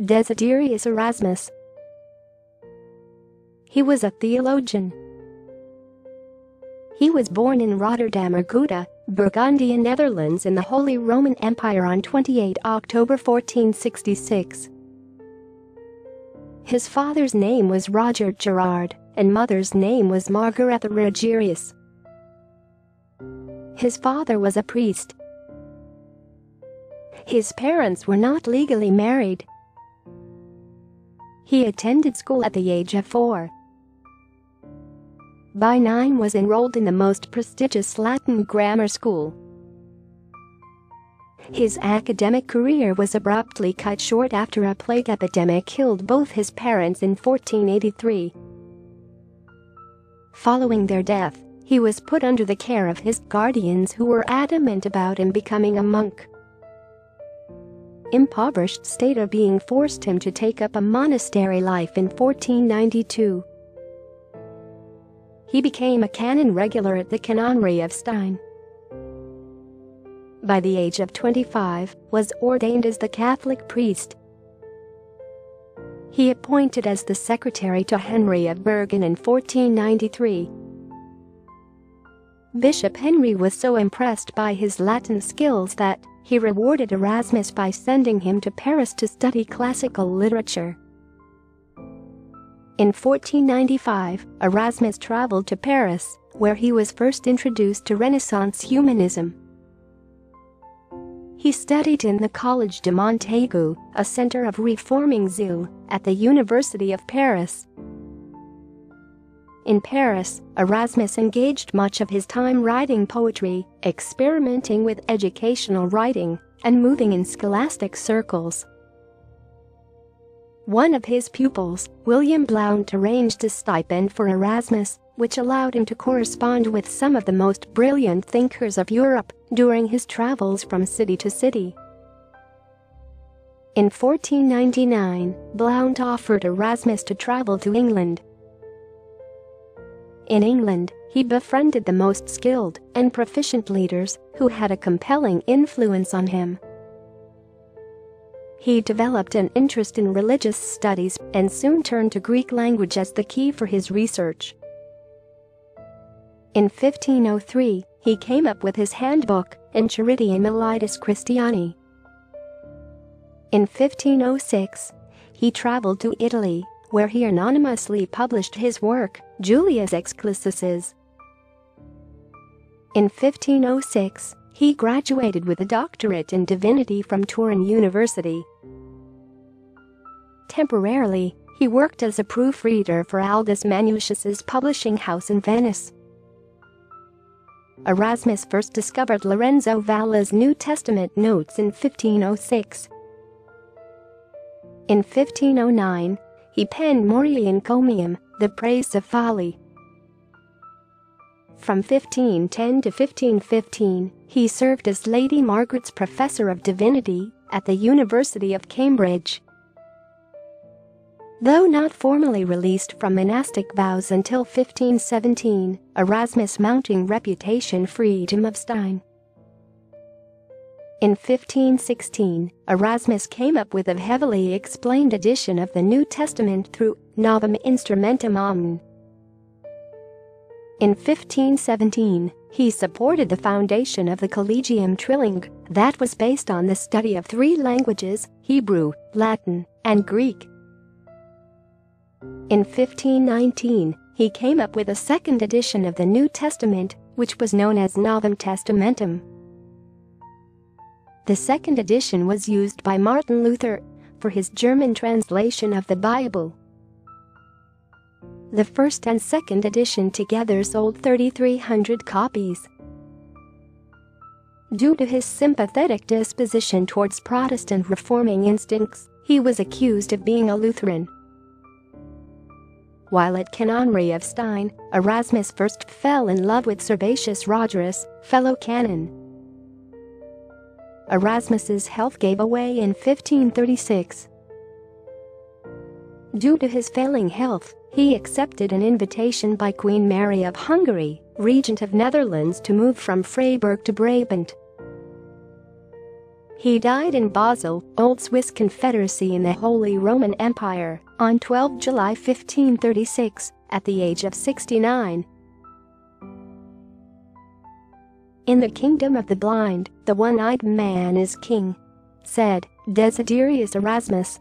Desiderius Erasmus. He was a theologian. He was born in Rotterdam or Gouda, Burgundian Netherlands in the Holy Roman Empire on 28 October 1466. His father's name was Roger Gerard, and mother's name was Margaretha Rogerius. His father was a priest. His parents were not legally married. He attended school at the age of 4. By 9 was enrolled in the most prestigious Latin grammar school. His academic career was abruptly cut short after a plague epidemic killed both his parents in 1483. Following their death, he was put under the care of his guardians who were adamant about him becoming a monk. Impoverished state of being forced him to take up a monastery life in 1492. He became a canon regular at the Canonry of Stein. By the age of 25, was ordained as the Catholic priest. He appointed as the secretary to Henry of Bergen in 1493. Bishop Henry was so impressed by his Latin skills that he rewarded Erasmus by sending him to Paris to study classical literature. In 1495, Erasmus traveled to Paris, where he was first introduced to Renaissance humanism. He studied in the Collège de Montaigu, a center of reforming zeal, at the University of Paris. In Paris, Erasmus engaged much of his time writing poetry, experimenting with educational writing, and moving in scholastic circles. One of his pupils, William Blount, arranged a stipend for Erasmus, which allowed him to correspond with some of the most brilliant thinkers of Europe during his travels from city to city. In 1499, Blount offered Erasmus to travel to England. In England, he befriended the most skilled and proficient leaders who had a compelling influence on him. He developed an interest in religious studies and soon turned to Greek language as the key for his research. In 1503, he came up with his handbook, Enchiridion Militis Christiani. In 1506, he traveled to Italy, where he anonymously published his work, Julius Exclesiastes. In 1506, he graduated with a doctorate in divinity from Turin University. Temporarily, he worked as a proofreader for Aldus Manutius's publishing house in Venice. Erasmus first discovered Lorenzo Valla's New Testament notes in 1506. In 1509, he penned Moriae Encomium, the Praise of Folly. From 1510 to 1515, he served as Lady Margaret's Professor of Divinity at the University of Cambridge. Though not formally released from monastic vows until 1517, Erasmus' mounting reputation freed him of Stein. In 1516, Erasmus came up with a heavily explained edition of the New Testament through Novum Instrumentum Omne. In 1517, he supported the foundation of the Collegium Trilingue that was based on the study of 3 languages, Hebrew, Latin, and Greek. In 1519, he came up with a second edition of the New Testament, which was known as Novum Testamentum. The second edition was used by Martin Luther for his German translation of the Bible. The first and second edition together sold 3,300 copies. Due to his sympathetic disposition towards Protestant reforming instincts, he was accused of being a Lutheran. While at Canonry of Stein, Erasmus first fell in love with Servatius Rogerus, fellow canon. Erasmus's health gave away in 1536. Due to his failing health, he accepted an invitation by Queen Mary of Hungary, regent of Netherlands, to move from Freiburg to Brabant. He died in Basel, Old Swiss Confederacy in the Holy Roman Empire, on 12 July 1536, at the age of 69. "In the kingdom of the blind, the one-eyed man is king," said Desiderius Erasmus.